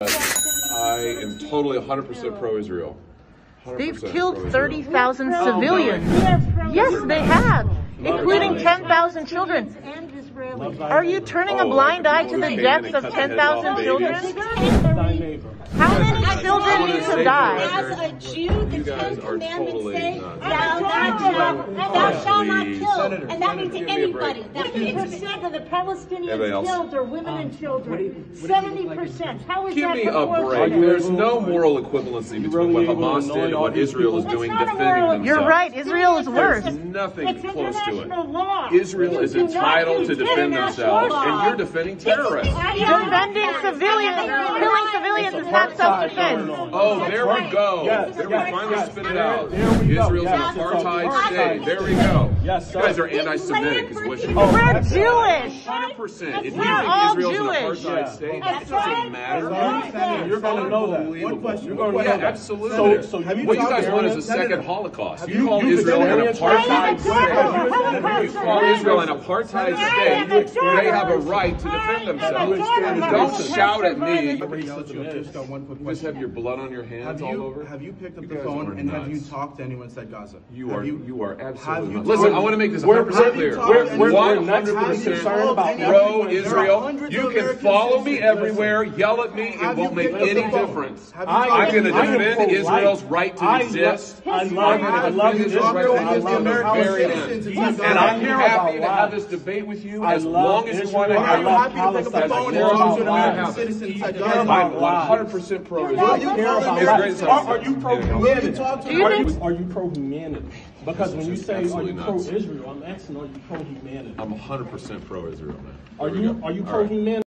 I am totally 100% pro-Israel. They've killed 30,000 civilians. Yes, they have, including 10,000 children. Are you turning a blind eye to the deaths of 10,000 children? How many children need to die? As a Jew, the 10 commandments say, thou shalt not kill, and that means anybody. 50% of the Palestinians killed are women and children. 70%. How is that proportionate? There's no moral equivalency between what Hamas did and what Israel is doing defending themselves. You're right. Israel is worse. There's nothing close to it. Israel is entitled to defend themselves, and you're defending terrorists. Defending civilians, killing civilians is not self-defense. Oh, there we go. There we finally spit it out. Israel's an apartheid state. There we go. You guys are anti-Semitic. We're Jewish. 100%. If you think Israel's an apartheid state, it doesn't matter. You're going to know that. You're going to know that. Absolutely. What you guys want is a second Holocaust. You call Israel an apartheid state. You call Israel an apartheid state. They have a right to defend themselves. Don't shout at me. Just have your blood on your hands all over. Have you picked up the phone and have you talked to anyone inside Gaza? You are absolutely nuts. Listen, I want to make this 100% clear. We're 100% pro-Israel. You can follow me everywhere, yell at me, it won't make any difference. I'm going to defend Israel's right to exist. I'm going to defend Israel's right to exist. And I'm happy to have this debate with you as long as you want to have it. I'm happy to pick up the phone and talk to an American citizen inside Gaza. I'm 100% pro-Israel. Are you pro-humanity? Are you pro-humanity? Because when you say, are you pro-Israel, I'm asking, are you pro-humanity? I'm 100% pro-Israel, man. Are you pro-humanity?